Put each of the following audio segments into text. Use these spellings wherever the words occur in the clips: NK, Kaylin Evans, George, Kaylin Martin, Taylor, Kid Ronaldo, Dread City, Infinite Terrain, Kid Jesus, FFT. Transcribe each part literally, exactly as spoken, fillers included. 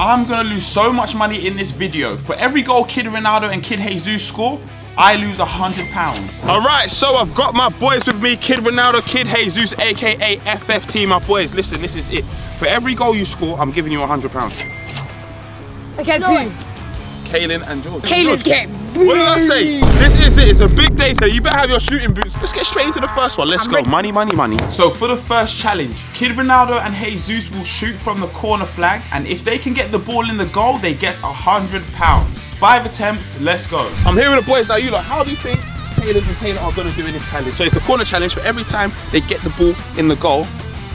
I'm gonna lose so much money in this video. For every goal Kid Ronaldo and Kid Jesus score, I lose one hundred pounds. All right, so I've got my boys with me, Kid Ronaldo, Kid Jesus, A K A F F T, my boys. Listen, this is it. For every goal you score, I'm giving you one hundred pounds. Against who? Kaylin and George. Kaylin's getting booed. What did I say? This is it, it's a big day today. You better have your shooting boots. Let's get straight into the first one, let's I'm go. Ready. Money, money, money. So for the first challenge, Kid Ronaldo and Jesus will shoot from the corner flag, and if they can get the ball in the goal, they get one hundred pounds. Five attempts, let's go. I'm hearing the boys now, you like, how do you think Taylor and Taylor are gonna do in this challenge? So it's the corner challenge, for every time they get the ball in the goal,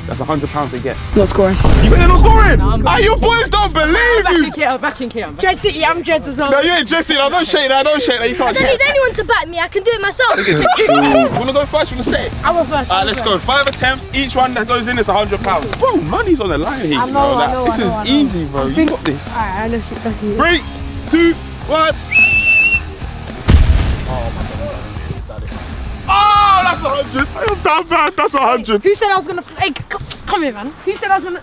that's one hundred pounds they get. Not scoring. You ain't not scoring? No, oh, you boys don't believe I'm you! I'm back in K, I'm back in K. Dread City, I'm Dreads as well. No, you ain't Dread City, no, don't shake that, don't shake that, you can't shake that. I don't need anyone to back me, I can do it myself. You wanna go first, you wanna say it? I'll go first. Alright, let's go. go. Five attempts, each one that goes in is one hundred pounds. Bro, money's on the line here. I know, bro. I know, This I know, is I know. easy, bro, you got this. Alright, let's get back here. Three, two, one. Oh, that's a hundred. That bad. That's a hundred. Who said I was gonna? Hey, come, come here, man. Who said I was gonna?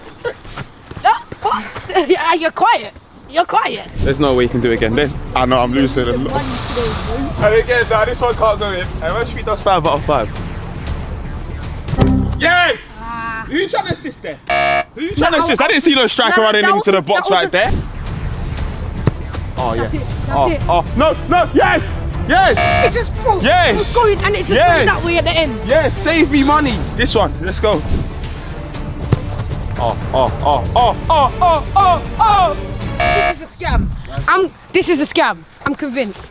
Yeah, you're quiet. You're quiet. There's no way you can do it again. There's, I know I'm losing. And again, nah, this one can't go in. And when she does five out of five. Yes. Ah. Who you trying to assist there? Who you trying no, to assist? I, I didn't see no striker no, running into also, the box right also, there. Oh yeah. That's it. Oh, oh no no yes yes. It just broke. Yes. It was going and it just yes. went that way at the end. Yes. Save me money. This one. Let's go. Oh oh oh oh oh oh oh oh. This is a scam. I'm. This is a scam. I'm convinced.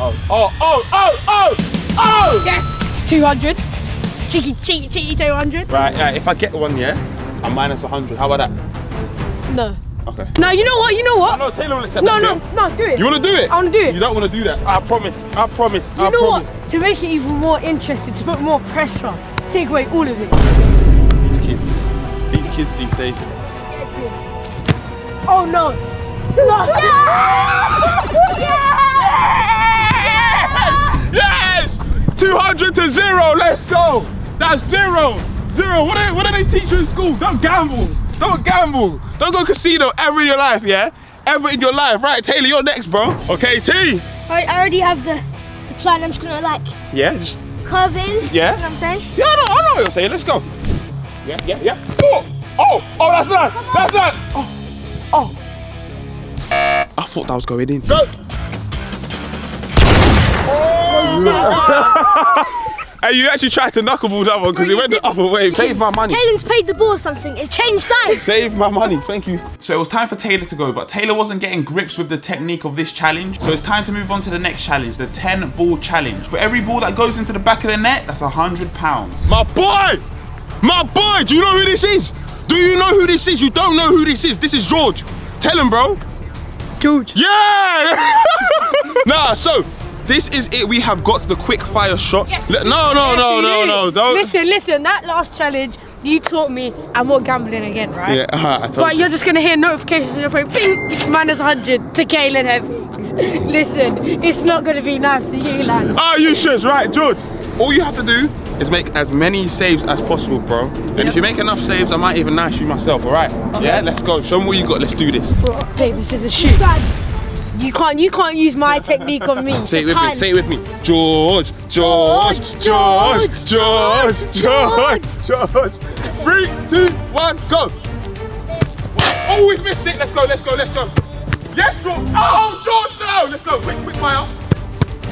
Oh oh oh oh oh oh. Yes. Two hundred. Cheeky cheeky cheeky two hundred. Right. Yeah. If I get one, yeah, I'm minus a hundred. How about that? No. Okay. No, you know what? You know what? No, no, Taylor will accept no, that. No, no, no, do it. You want to do it? I want to do it. You don't want to do that. I promise. I promise. You I know promise. what? To make it even more interesting, to put more pressure, take away all of it. These kids. These kids these days. Oh no. No. Yes! Yes! Yes! two hundred to zero. Let's go. That's zero. Zero. What do, what do they teach you in school? Don't gamble. Don't gamble. Don't go casino ever in your life, yeah? Ever in your life. Right, Taylor, you're next, bro. Okay, T. I already have the, the plan. I'm just gonna like... Yeah, just... Curve in. Yeah. You know what I'm saying? Yeah, I know, I know what you're saying. Let's go. Yeah, yeah, yeah. Oh, oh, oh that's nice. That's nice. Oh, oh. I thought that was going in. Go. Oh, my God. And you actually tried to knuckleball that one because it went the other way. Save my money. Kaylin's paid the ball or something. It changed sides. Save my money. Thank you. So it was time for Taylor to go, but Taylor wasn't getting grips with the technique of this challenge. So it's time to move on to the next challenge, the ten ball challenge. For every ball that goes into the back of the net, that's one hundred pounds. My boy! My boy! Do you know who this is? Do you know who this is? You don't know who this is. This is George. Tell him, bro. George. Yeah! Nah, so... This is it, we have got the quick fire shot. Yes, no, no, no, no, no, don't. Listen, listen, that last challenge, you taught me I'm not gambling again, right? Yeah, uh, I told But you. you're just gonna hear notifications on your phone, bing, minus one hundred to Kaylin Evans. Listen, it's not gonna be nice for you, lads. Oh, you should, right, George. All you have to do is make as many saves as possible, bro. And yep. if you make enough saves, I might even nice you myself, all right? Okay. Yeah, let's go, show them what you got, let's do this. Bro, babe, this is a shoot. You can't, you can't use my technique on me. Say it with me, say it with me. George, George, George, George, George, George. Three, two, one, go. Oh, we've missed it. Let's go, let's go, let's go. Yes, George. Oh, George, no. Let's go, quick, quick fire.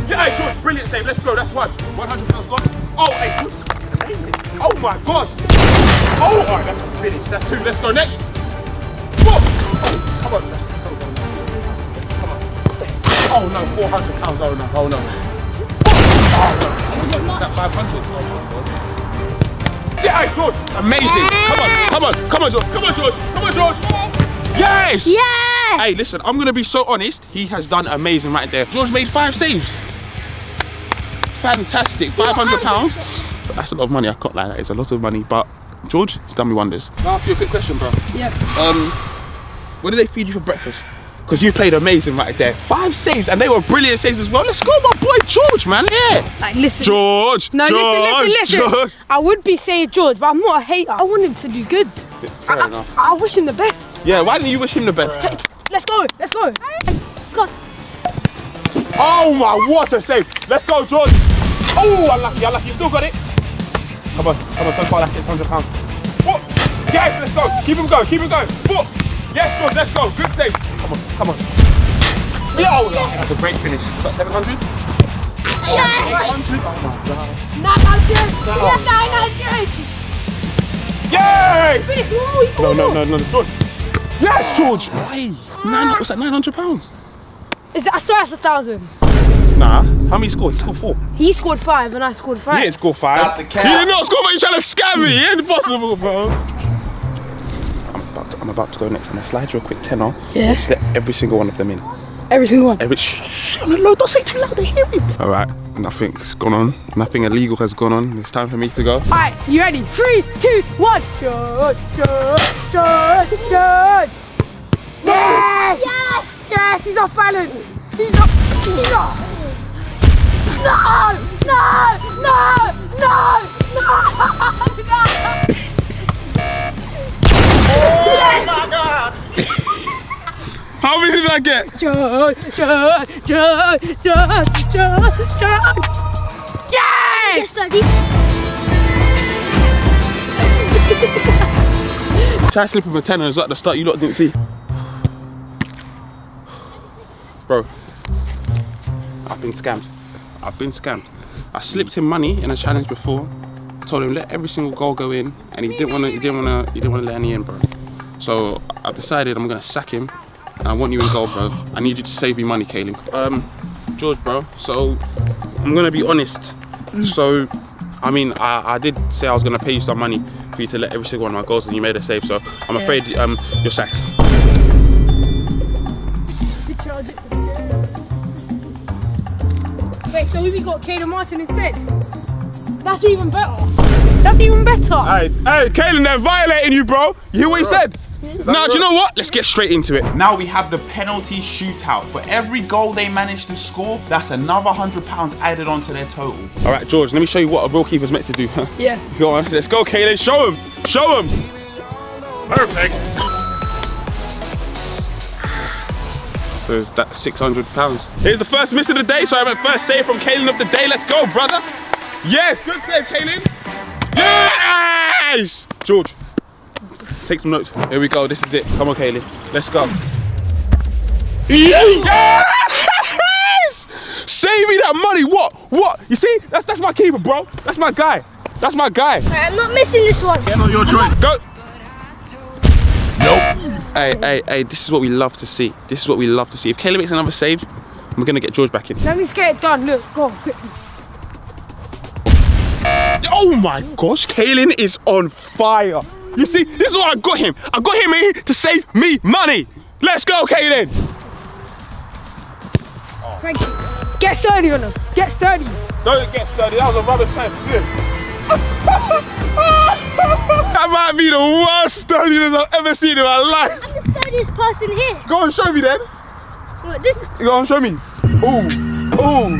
Yeah, hey, George, brilliant save. Let's go, that's one. one hundred pounds gone. Oh, hey, George, that's amazing. Oh, my God. Oh, all right, that's finished. That's two. Let's go, next. Whoa. Oh, come on, let's go. Oh no, four hundred pounds, oh no, oh no. Oh no, oh, no. Is that five hundred? Oh my God. Yeah, hey, George, amazing. Come on, come on, come on, George, come on, George, come on, George. Yes! Yes! Hey, listen, I'm gonna be so honest, he has done amazing right there. George made five saves. Fantastic, five hundred pounds. That's a lot of money, I can't lie, that is a lot of money, but George, has done me wonders. Can I ask you a quick question, bro? Yeah. Um, what did they feed you for breakfast? Because you played amazing right there. Five saves, and they were brilliant saves as well. Let's go, my boy George, man. Yeah. Like, listen. George. No, George, listen, listen, listen. George. I would be saying George, but I'm not a hater. I want him to do good. it. Fair I, enough. I, I wish him the best. Yeah, why didn't you wish him the best? Right. Let's go, let's go. Go. Oh my, what a save. Let's go, George. Oh, unlucky, unlucky. You still got it. Come on, come on, so far that's six hundred pounds. What? Yes, let's go. Keep him going, keep him going. What? Yes, George, let's go. Good save. Come on, come on. Yo, that's a great finish. Is that seven hundred? Yes! Oh my God. nine hundred! Yes! Yes! No, no, no, no, George! Yes, George! Why? Nine, what's that, nine hundred pounds? Is that, I saw that's a thousand. Nah, how many scored? He scored four. He scored five and I scored five. He didn't score five. Not the cat. He did not score, but you're trying to scam me. It ain't possible, bro. I'm about to, I'm about to go next. I'm going to slide you a quick tenner. Yeah. Just let every single one of them in. Every single one. Every, shh, shh, no, no, don't say too loud, they hear me. All right, nothing's gone on. Nothing illegal has gone on. It's time for me to go. All right, you ready? Three, two, one. George, George, George, George. Yes! Yes! Yes, he's off balance. He's off, he's off. No, no, no, no, no, no. Oh yes! My God. How many did I get? George, George, George, George, George, George. Yes! Yes, buddy. Try to slip him a tenner as well at the start, you lot didn't see. Bro, I've been scammed. I've been scammed. I slipped him money in a challenge before. I told him let every single goal go in, and he didn't wanna he didn't wanna he didn't wanna let any in, bro. So I decided I'm gonna sack him. I want you in goal, bro. I need you to save me money, Kaylin. Um, George, bro, so I'm going to be honest. So, I mean, I, I did say I was going to pay you some money for you to let every single one of my goals, and you made a save, so I'm yeah. afraid um, you're sacked. Wait, so we got Kaylin Martin instead? That's even better. That's even better. Hey, hey, Kaylin, they're violating you, bro. You hear what he said? Now, do you know what? Let's get straight into it. Now we have the penalty shootout. For every goal they manage to score, that's another one hundred pounds added onto their total. All right, George, let me show you what a real keeper's meant to do. Yeah. Go on, let's go, Kaylin. Show him. Show him. Perfect. So that's six hundred pounds. Here's the first miss of the day, so I have a first save from Kaylin of the day. Let's go, brother. Yes, good save, Kaylin. Yes! George. Take some notes. Here we go. This is it. Come on, Kaylin. Let's go. Yes! Save me that money. What? What? You see? That's that's my keeper, bro. That's my guy. That's my guy. Right, I'm not missing this one. It's not your choice. Go. Nope. Hey, hey, hey. This is what we love to see. This is what we love to see. If Kaylin makes another save, we're gonna get George back in. Let me get it done. Look, go on, quickly. Oh my gosh, Kaylin is on fire. You see, this is why I got him. I got him in to save me money. Let's go, Kaylin. Oh. Get sturdy on him. Get sturdy. Don't get sturdy. That was a rubbish time. That might be the worst sturdiness I've ever seen in my life. I'm the sturdiest person here. Go and show me then. What, this? Go and show me. Ooh. Ooh.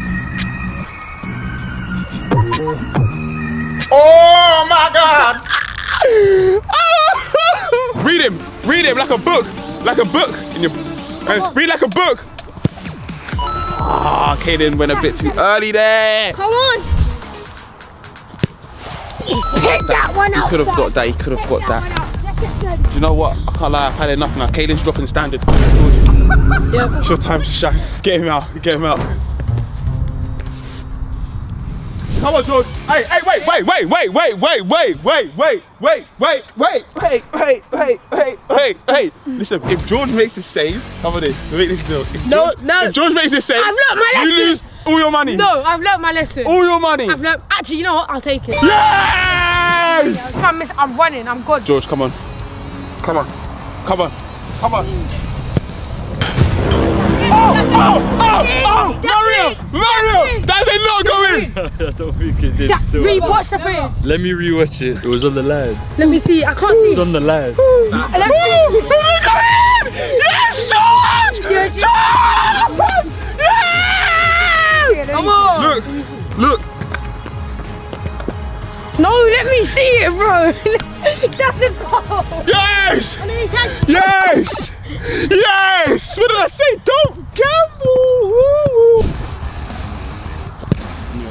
Oh my God. Read him, read him like a book, like a book. In your, uh, read like a book. Ah, oh, Kaylin went a bit too early there. Come on. Hit that one out. He could have got that, he could have got that. Do you know what? I can't lie, I've had enough now. Kaylin's dropping standard. Yep. It's your time to shine. Get him out, get him out. Come on, George. Hey, hey, wait, wait, wait, wait, wait, wait, wait, wait, wait, wait, wait, wait, wait, wait, wait, wait, wait, wait. Listen, if George makes a save, come on this, make this deal. No, no. If George makes a save, you lose all your money. No, I've learnt my lesson. All your money. I've learnt. Actually, you know what? I'll take it. Yes! I can't miss. I'm running. I'm gone. George, come on. Come on. Come on. Come on. Oh! Oh! Oh! Mario! Mario! That did not go in! I don't think it did still. Rewatch the footage. Let me rewatch it. It was on the line. Let me see. I can't see. It was on the line. Yes, George! George! Yes! Come on! Look! Look! No, let me see it, bro. That's a goal. his hand. Yes! Yes! What did I say? Don't gamble!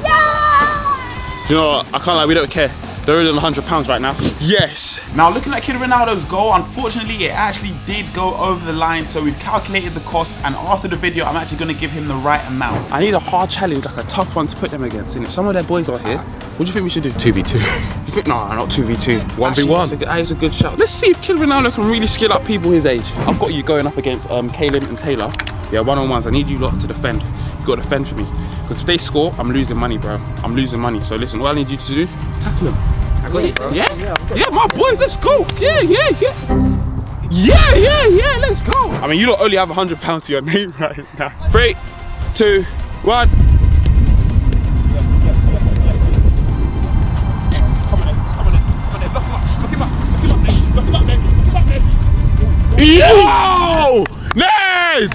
Yeah! Do you know what? I can't lie, we don't care. They're in one hundred pounds right now. Yes. Now looking at Kid Ronaldo's goal, unfortunately it actually did go over the line, so we've calculated the cost, and after the video I'm actually going to give him the right amount. I need a hard challenge, like a tough one to put them against, and if some of their boys are here, what do you think we should do? two v two. You think? No, not two v two. one v one. That is a good shout. Let's see if Kid Ronaldo can really skill up people his age. I've got you going up against um, Kaylin and Taylor. Yeah, one-on-ones. I need you lot to defend. You've got to defend for me. Because if they score, I'm losing money, bro. I'm losing money. So listen, what I need you to do, tackle them. It, yeah? Yeah, yeah, my boys, let's go. Yeah, yeah, yeah. Yeah, yeah, yeah, let's go. I mean, you don't only have one hundred pounds to your name right now. Three, two, one. Yeah, yeah, yeah, yeah. Come on in, come on in, come on in. Lock him up, lock him up, lock him up, Ned. Lock him up, Ned. Yo! Ned!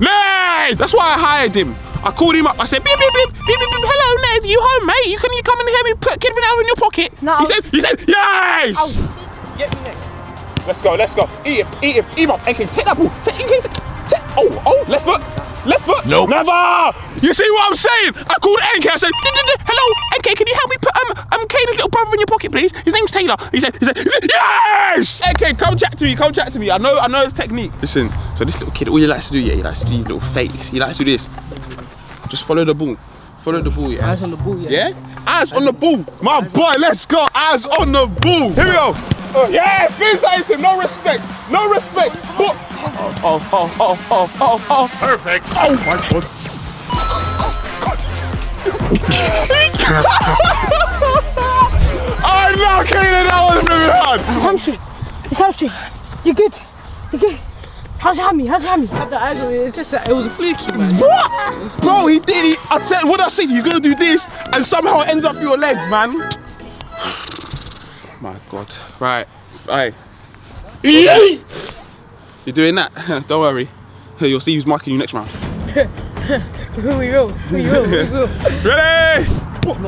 Ned! That's why I hired him. I called him up, I said, beep, beep, beep, beep, beep, beep, hello, Ned, you home, mate? You can you come and hear me put Kid Ronaldo in your pocket? No. He said, he said, yes! I'll get me, Ned. Let's go, let's go. Eat him, eat him, eat him up. N K, take that ball. Take, N K, take, oh, oh, left foot, left foot. No. Nope. Never! You see what I'm saying? I called N K, I said, D -d -d -d hello, N K, can you help me put um, um, Kaden's little brother in your pocket, please? His name's Taylor. He said, he said, he said, yes! N K, come chat to me, come chat to me. I know, I know his technique. Listen, so this little kid, all he likes to do, yeah, he likes to do little fakes. He likes to do this. Just follow the ball. Follow the ball, yeah. Eyes on the ball, yeah. Yeah? Eyes on the ball. My boy, let's go. Eyes on the ball. Here we go. Uh, yeah, finish that into him. No respect. No respect. But oh, oh, oh, oh, oh, oh, oh. Perfect. Oh, my God. Oh, no, Kaylin, that was really hard. Hamstring. It's hamstring. You're good. You're good. How's Hammy? How's Hammy? I had the eyes on it. It's just that it was a fluky, man. What? Bro, he did it. I said, what I said, he's gonna do this, and somehow it ends up your leg, man. My God. Right, right. You're doing that. Don't worry. You'll see who's marking you next round. we will. We will. We will. Ready? What?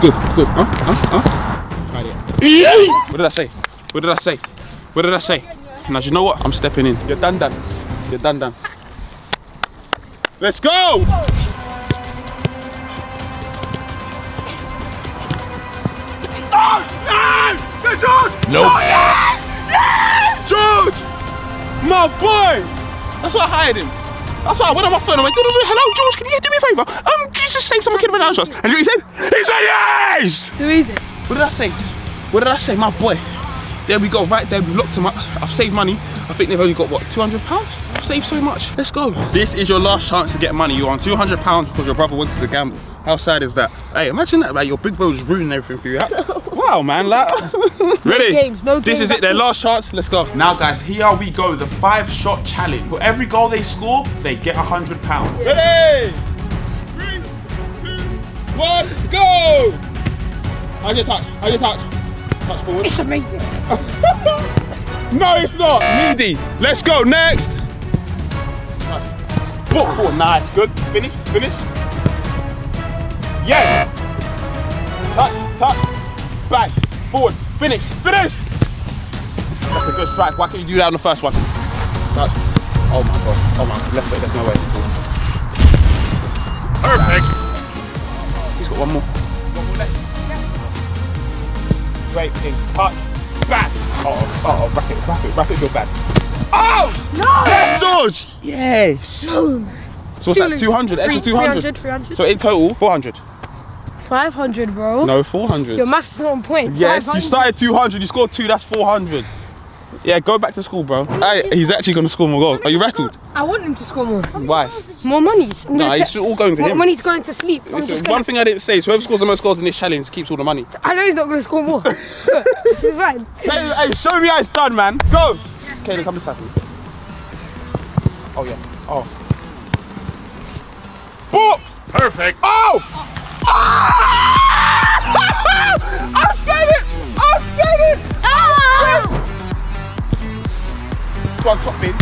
Good. Good. Huh? Huh? Huh? Try it. What did I say? What did I say? What did I say? Now, you know what? I'm stepping in. You're done, done. You're done, done. Let's go! Oh, no! Go, George! Nope. Oh, yes! Yes! George! My boy! That's why I hired him. That's why I went on my phone and went, hello, George, can you do me a favour? Um, can you just save some Kid Ronaldo shots? And you know what he said? He said yes! Too easy. What did I say? What did I say, my boy? There we go, right there, we locked them up. I've saved money. I think they've only got, what, two hundred pounds? I've saved so much. Let's go. This is your last chance to get money. You're on two hundred pounds because your brother wanted to gamble. How sad is that? Hey, imagine that, like, your big bro just ruining everything for you. Wow, man, like. Ready? No games, no games. This is it, their last chance. Let's go. Now, guys, here we go. The five shot challenge. For every goal they score, they get one hundred pounds. Yeah. Ready? Three, two, one, go! How's your touch? How's your touch? Forward. It's amazing. No, it's not. Needy. Let's go. Next. Nice. Foot forward. Nice. Good. Finish. Finish. Yes. Touch. Touch. Back. Forward. Finish. Finish. That's a good strike. Why can't you do that on the first one? Touch. Oh my God. Oh my God. Left foot. There's no way. Perfect. He's got one more. One more left. Great thing, touch, back. Oh, oh, wrap it, wrap it, wrap it, go back. Oh! No! Yes, George! Yes! No, man. So what's that, two hundred? Extra two hundred? three hundred, three hundred. So in total, four hundred? five hundred, bro. No, four hundred. Your maths is not on point. Yes, you started two hundred, you scored two, that's four hundred. Yeah, go back to school, bro. Hey, he's actually going to score more goals. Are you rattled? I want him to score more. Why? More monies. Nah, it's all going to him. Money's going to sleep. Listen, one thing I didn't say is whoever scores the most goals in this challenge keeps all the money. I know he's not going to score more. It's fine. Hey, show me how it's done, man. Go. Okay, then come to tackle. Oh, yeah. Oh. Boop. Perfect. Oh! Oh! I said it! I said it! I said it! Go on, top bin. Oh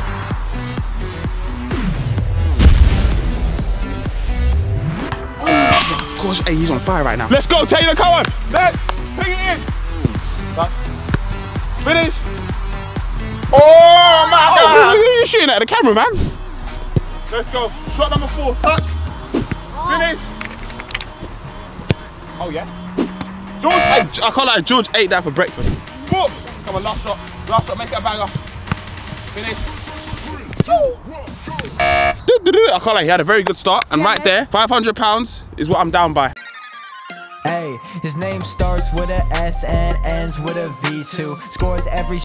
my gosh, hey, he's on fire right now. Let's go, Taylor, come on. Let's ping it in. Nice. Finish. Oh my God! Who are you shooting at? The camera, man. Let's go. Shot number four. Touch. Oh. Finish. Oh yeah. George. Hey, I can't lie. George ate that for breakfast. Boom. Come on, last shot. Last shot. Make it a banger. Finish. I can't lie. He had a very good start, and yeah. Right there, five hundred pounds is what I'm down by. Hey, his name starts with an S and ends with a V two. Scores every